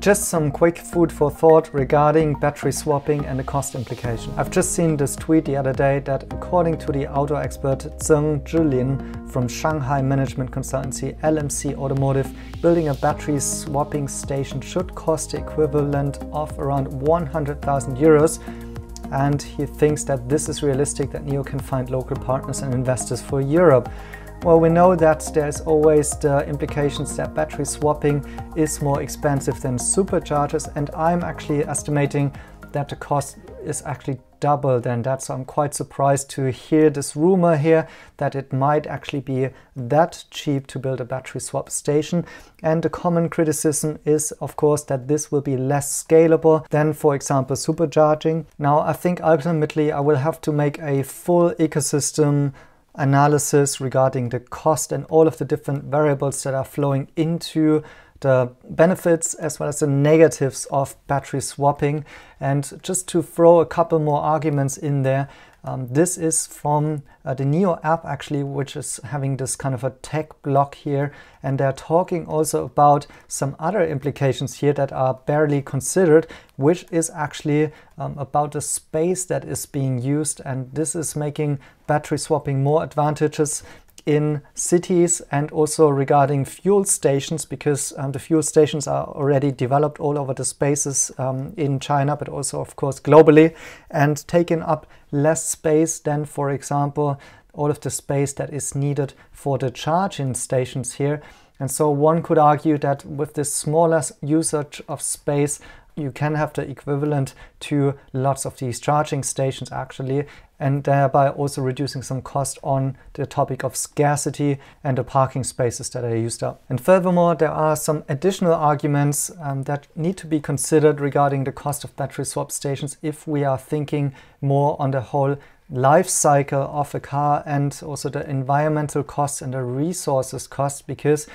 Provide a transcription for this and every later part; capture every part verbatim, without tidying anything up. Just some quick food for thought regarding battery swapping and the cost implication. I've just seen this tweet the other day that according to the auto expert Zeng Zhilin from Shanghai Management Consultancy, L M C Automotive, building a battery swapping station should cost the equivalent of around one hundred thousand euros. And he thinks that this is realistic, that N I O can find local partners and investors for Europe. Well, we know that there's always the implications that battery swapping is more expensive than superchargers, and I'm actually estimating that the cost is actually double than that, so I'm quite surprised to hear this rumor here that it might actually be that cheap to build a battery swap station. And the common criticism is, of course, that this will be less scalable than, for example, supercharging. Now, I think ultimately I will have to make a full ecosystem analysis regarding the cost and all of the different variables that are flowing into the benefits as well as the negatives of battery swapping. And just to throw a couple more arguments in there, um, this is from uh, the N I O app actually, which is having this kind of a tech blog here, and they're talking also about some other implications here that are barely considered, which is actually um, about the space that is being used, and this is making battery swapping more advantageous in cities and also regarding fuel stations, because um, the fuel stations are already developed all over the spaces um, in China, but also of course globally, and taking up less space than, for example, all of the space that is needed for the charging stations here. And so one could argue that with this smaller usage of space, you can have the equivalent to lots of these charging stations actually, and thereby also reducing some cost on the topic of scarcity and the parking spaces that are used up. And furthermore, there are some additional arguments um, that need to be considered regarding the cost of battery swap stations if we are thinking more on the whole life cycle of a car and also the environmental costs and the resources costs, because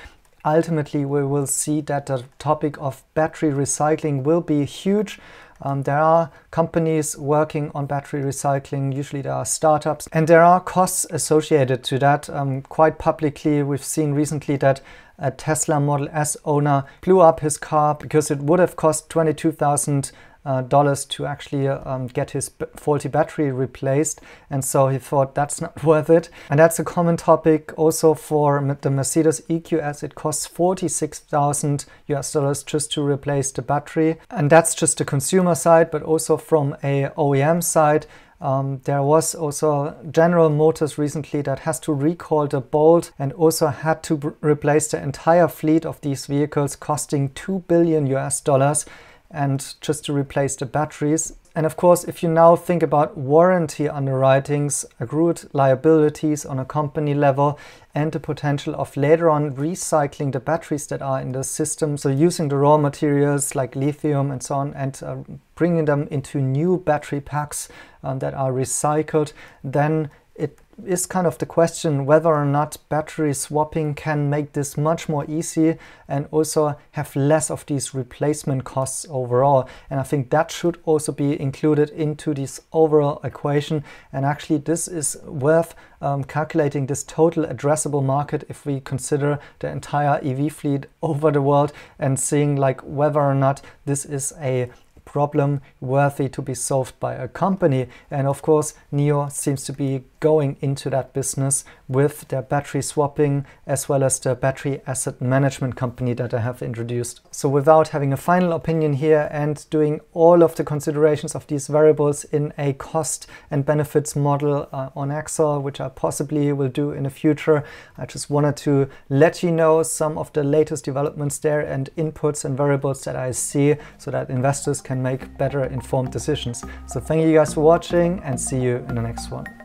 ultimately we will see that the topic of battery recycling will be huge. Um, there are companies working on battery recycling, usually there are startups, and there are costs associated to that. Um, quite publicly, we've seen recently that a Tesla Model S owner blew up his car because it would have cost twenty-two thousand dollars Uh, dollars to actually um, get his b faulty battery replaced, and so he thought that's not worth it. And that's a common topic also for the Mercedes E Q S. It costs forty-six thousand U S dollars just to replace the battery, and that's just the consumer side, but also from a O E M side. Um, there was also General Motors recently that has to recall the Bolt and also had to replace the entire fleet of these vehicles, costing two billion U S dollars. And just to replace the batteries. And of course, if you now think about warranty underwritings, accrued liabilities on a company level, and the potential of later on recycling the batteries that are in the system, so using the raw materials like lithium and so on, and uh, bringing them into new battery packs um, that are recycled, then it is kind of the question whether or not battery swapping can make this much more easy and also have less of these replacement costs overall. And I think that should also be included into this overall equation. And actually this is worth um, calculating this total addressable market if we consider the entire E V fleet over the world and seeing like whether or not this is a problem worthy to be solved by a company. And of course, N I O seems to be going into that business with their battery swapping as well as the battery asset management company that I have introduced. So without having a final opinion here and doing all of the considerations of these variables in a cost and benefits model uh, on Excel, which I possibly will do in the future, I just wanted to let you know some of the latest developments there and inputs and variables that I see so that investors can make better informed decisions. So thank you guys for watching, and see you in the next one.